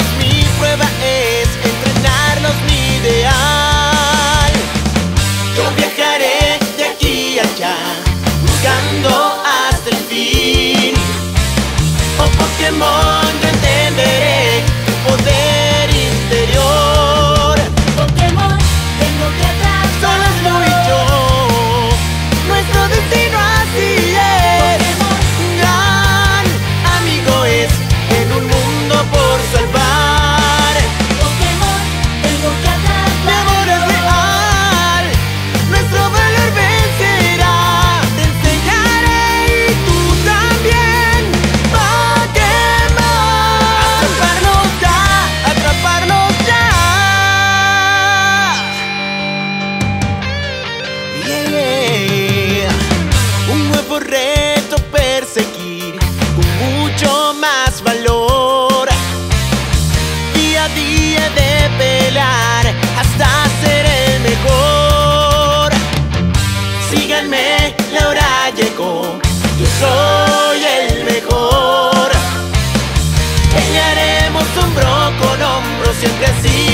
años, mi prueba es entrenarnos, mi ideal. Yo viajaré de aquí a allá, buscando hasta el fin. Oh Pokémon, yo entenderé tu poder interior. Pokémon, tengo que atrás, solos tú y yo, nuestro destino así es. Reto perseguir con mucho más valor, día a día de pelar hasta ser el mejor. Síganme, la hora llegó, yo soy el mejor. Pelearemos hombro con hombro, siempre así.